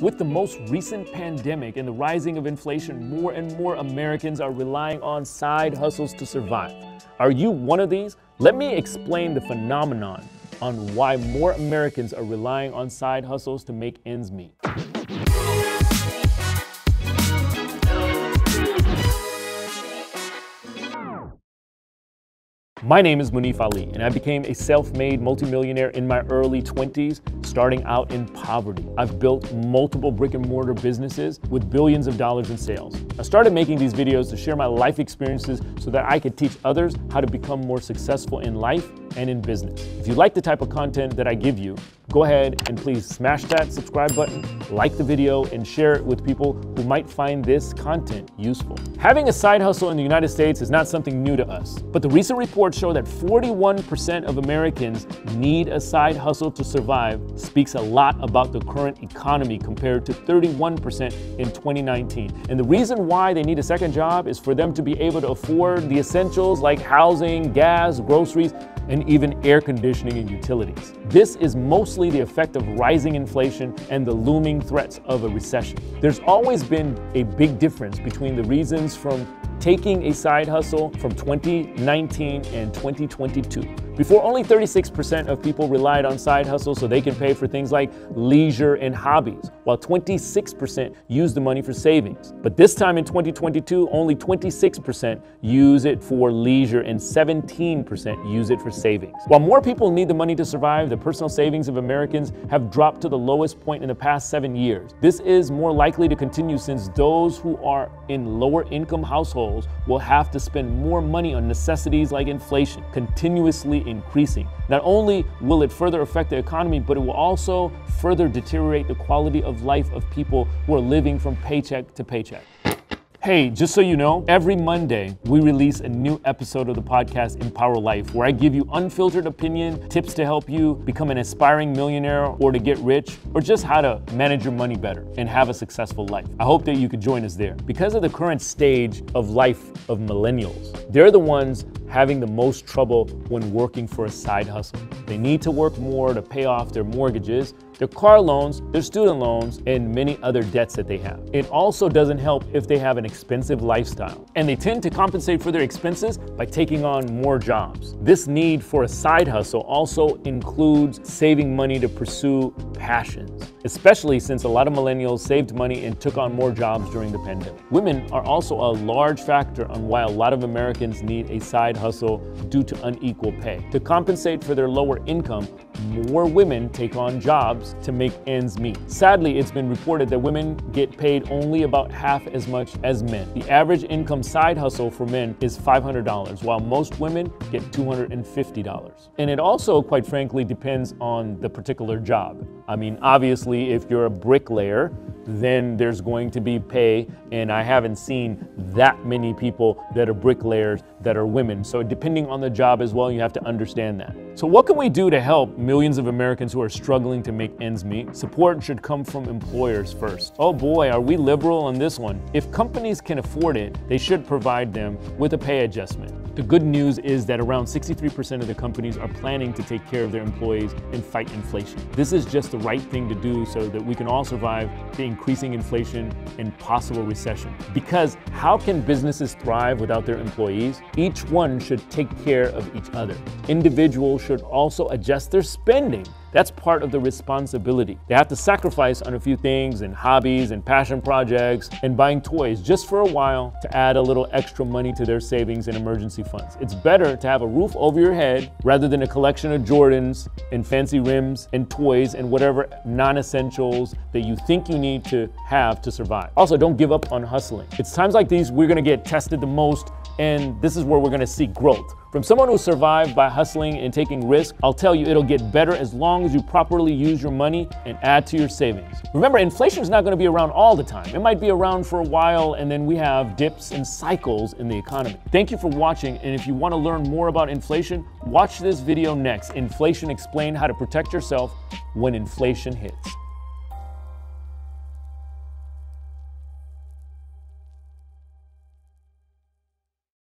With the most recent pandemic and the rising of inflation, more and more Americans are relying on side hustles to survive. Are you one of these? Let me explain the phenomenon on why more Americans are relying on side hustles to make ends meet. My name is Munif Ali, and I became a self-made multimillionaire in my early 20s, starting out in poverty. I've built multiple brick and mortar businesses with billions of dollars in sales. I started making these videos to share my life experiences so that I could teach others how to become more successful in life and in business. If you like the type of content that I give you, go ahead and please smash that subscribe button, like the video, and share it with people who might find this content useful. Having a side hustle in the United States is not something new to us, but the recent reports show that 41% of Americans need a side hustle to survive speaks a lot about the current economy compared to 31% in 2019. And the reason why they need a second job is for them to be able to afford the essentials like housing, gas, groceries, and even air conditioning and utilities. This is mostly the effect of rising inflation and the looming threats of a recession. There's always been a big difference between the reasons from taking a side hustle from 2019 and 2022. Before, only 36% of people relied on side hustles so they can pay for things like leisure and hobbies, while 26% used the money for savings. But this time in 2022, only 26% use it for leisure and 17% use it for savings. While more people need the money to survive, the personal savings of Americans have dropped to the lowest point in the past 7 years. This is more likely to continue since those who are in lower income households will have to spend more money on necessities like inflation, continuously increasing. Not only will it further affect the economy, but it will also further deteriorate the quality of life of people who are living from paycheck to paycheck. Hey, just so you know, every Monday, we release a new episode of the podcast Empower Life, where I give you unfiltered opinion, tips to help you become an aspiring millionaire or to get rich, or just how to manage your money better and have a successful life. I hope that you could join us there. Because of the current stage of life of millennials, they're the ones having the most trouble when working for a side hustle. They need to work more to pay off their mortgages, their car loans, their student loans, and many other debts that they have. It also doesn't help if they have an expensive lifestyle, and they tend to compensate for their expenses by taking on more jobs. This need for a side hustle also includes saving money to pursue passions, especially since a lot of millennials saved money and took on more jobs during the pandemic. Women are also a large factor on why a lot of Americans need a side hustle due to unequal pay. To compensate for their lower income, more women take on jobs to make ends meet. Sadly, it's been reported that women get paid only about half as much as men. The average income side hustle for men is $500, while most women get $250. And it also, quite frankly, depends on the particular job. I mean, obviously, if you're a bricklayer, then there's going to be pay, and I haven't seen that many people that are bricklayers that are women. So depending on the job as well, you have to understand that. So what can we do to help millions of Americans who are struggling to make ends meet? Support should come from employers first. Oh boy, are we liberal on this one. If companies can afford it, they should provide them with a pay adjustment. The good news is that around 63% of the companies are planning to take care of their employees and fight inflation. This is just the right thing to do so that we can all survive the increasing inflation and possible recession. Because how can businesses thrive without their employees? Each one should take care of each other. Individuals should also adjust their spending. That's part of the responsibility. They have to sacrifice on a few things and hobbies and passion projects and buying toys just for a while to add a little extra money to their savings and emergency funds. It's better to have a roof over your head rather than a collection of Jordans and fancy rims and toys and whatever non-essentials that you think you need to have to survive. Also, don't give up on hustling. It's times like these we're gonna get tested the most, and this is where we're gonna see growth. From someone who survived by hustling and taking risks, I'll tell you it'll get better as long as you properly use your money and add to your savings. Remember, inflation is not gonna be around all the time. It might be around for a while, and then we have dips and cycles in the economy. Thank you for watching, and if you wanna learn more about inflation, watch this video next. Inflation Explained: How to Protect Yourself When Inflation Hits.